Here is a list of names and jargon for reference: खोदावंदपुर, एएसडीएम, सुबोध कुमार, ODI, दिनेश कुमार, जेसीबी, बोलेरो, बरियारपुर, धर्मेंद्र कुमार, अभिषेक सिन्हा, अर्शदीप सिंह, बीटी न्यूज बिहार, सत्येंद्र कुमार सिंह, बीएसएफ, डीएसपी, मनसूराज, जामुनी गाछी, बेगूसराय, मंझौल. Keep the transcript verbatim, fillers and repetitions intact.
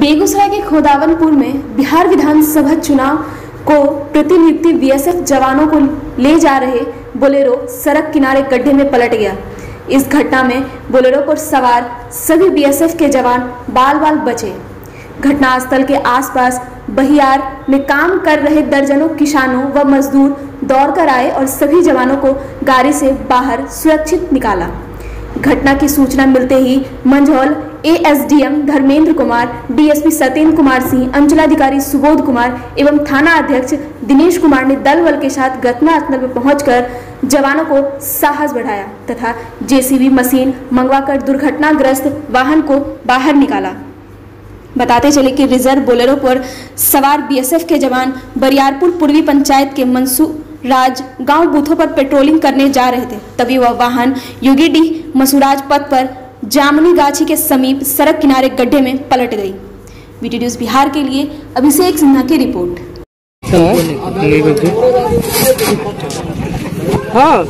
बेगूसराय के खोदावंदपुर में बिहार विधानसभा चुनाव को प्रतिनियुक्ति बीएसएफ जवानों को ले जा रहे बोलेरो सड़क किनारे गड्ढे में पलट गया। इस घटना में बोलेरो पर सवार सभी बीएसएफ के जवान बाल बाल बचे। घटनास्थल के आसपास बहियार में काम कर रहे दर्जनों किसानों व मजदूर दौड़ कर आए और सभी जवानों को गाड़ी से बाहर सुरक्षित निकाला। घटना की सूचना मिलते ही मंझौल एएसडीएम धर्मेंद्र कुमार, डीएसपी सत्येंद्र कुमार सिंह, अंचलाधिकारी सुबोध कुमार एवं थाना अध्यक्ष दिनेश कुमार ने दल बल के साथ घटनास्थल पर पहुंचकर जवानों को साहस बढ़ाया तथा जेसीबी मशीन मंगवाकर दुर्घटनाग्रस्त वाहन को बाहर निकाला। बताते चले कि रिजर्व बोलेरो पर सवार बीएसएफ के जवान बरियारपुर पूर्वी पंचायत के मनसूराज गांव बूथों पर पेट्रोलिंग करने जा रहे थे, तभी वह वाहन योगी डी मनसूराज पथ पर जामुनी गाछी के समीप सड़क किनारे गड्ढे में पलट गई। बीटी न्यूज बिहार के लिए अभिषेक सिन्हा की रिपोर्ट। हाँ।